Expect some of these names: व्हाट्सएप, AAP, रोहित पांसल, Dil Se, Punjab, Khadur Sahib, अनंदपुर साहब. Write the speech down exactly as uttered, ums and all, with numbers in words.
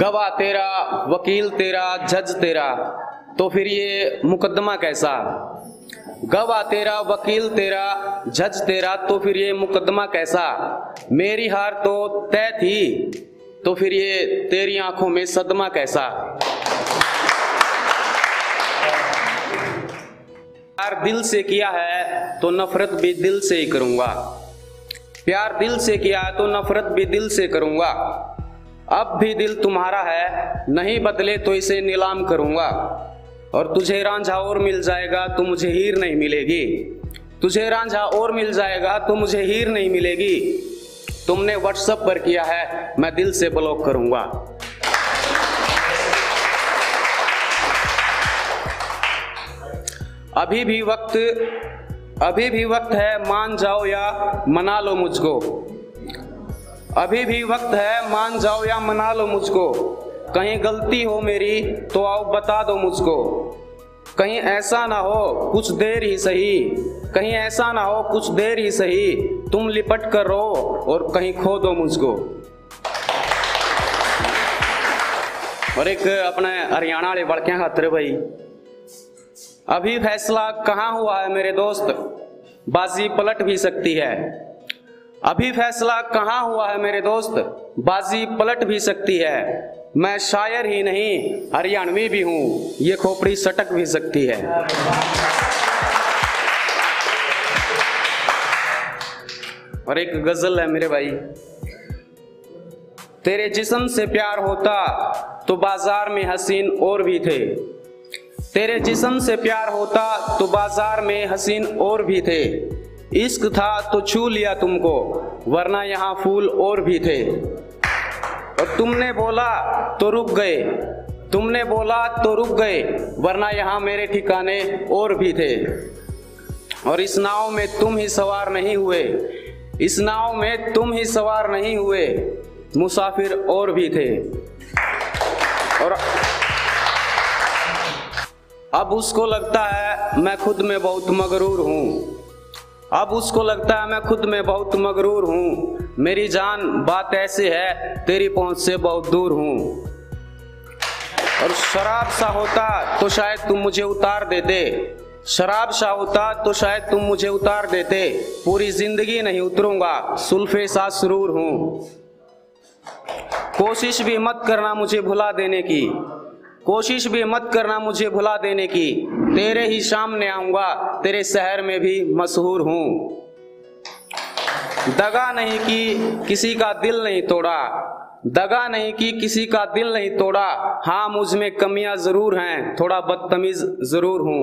गवाह तेरा, वकील तेरा, जज तेरा, तो फिर ये मुकदमा कैसा? गवाह तेरा, वकील तेरा, जज तेरा, तो फिर ये मुकदमा कैसा? मेरी हार तो तय थी, तो फिर ये तेरी आंखों में सदमा कैसा? प्यार दिल से किया है तो नफरत भी दिल से ही करूंगा, प्यार दिल से किया तो नफरत भी दिल से करूंगा। अब भी दिल तुम्हारा है, नहीं बदले तो इसे नीलाम करूंगा। और तुझे रांझा और मिल जाएगा तो मुझे हीर नहीं मिलेगी, तुझे रांझा और मिल जाएगा तो मुझे हीर नहीं मिलेगी। तुमने व्हाट्सएप पर किया है, मैं दिल से ब्लॉक करूंगा। अभी भी वक्त अभी भी वक्त है, मान जाओ या मना लो मुझको। अभी भी वक्त है, मान जाओ या मना लो मुझको। कहीं गलती हो मेरी तो आओ बता दो मुझको, कहीं ऐसा ना हो कुछ देर ही सही, कहीं ऐसा ना हो कुछ देर ही सही, तुम लिपट कर रो और कहीं खो दो मुझको। और एक अपने हरियाणा वाले बड़कियां खातर भाई, अभी फैसला कहाँ हुआ है मेरे दोस्त, बाजी पलट भी सकती है। अभी फैसला कहाँ हुआ है मेरे दोस्त, बाजी पलट भी सकती है। मैं शायर ही नहीं हरियाणवी भी हूँ, ये खोपड़ी सटक भी सकती है। और एक गजल है मेरे भाई, तेरे जिस्म से प्यार होता तो बाजार में हसीन और भी थे, तेरे जिस्म से प्यार होता तो बाजार में हसीन और भी थे। इश्क था तो छू लिया तुमको, वरना यहाँ फूल और भी थे। और तुमने बोला तो रुक गए, तुमने बोला तो रुक गए, वरना यहाँ मेरे ठिकाने और भी थे। और इस नाव में तुम ही सवार नहीं हुए, इस नाव में तुम ही सवार नहीं हुए, मुसाफिर और भी थे। और अब उसको लगता है मैं खुद में बहुत मगरूर हूँ, अब उसको लगता है मैं खुद में बहुत मगरूर हूँ। मेरी जान बात ऐसे है, तेरी पहुँच से बहुत दूर हूँ। और शराब सा होता तो शायद तुम मुझे उतार देते, शराब सा होता तो शायद तुम मुझे उतार देते। पूरी जिंदगी नहीं उतरूँगा, सुल्फे सा सुरूर हूँ। कोशिश भी मत करना मुझे भुला देने की, कोशिश भी मत करना मुझे भुला देने की। तेरे ही सामने आऊंगा, तेरे शहर में भी मशहूर हूँ। दगा नहीं की किसी का दिल नहीं तोड़ा, दगा नहीं की किसी का दिल नहीं तोड़ा। हाँ मुझ में कमियाँ जरूर हैं, थोड़ा बदतमीज जरूर हूँ।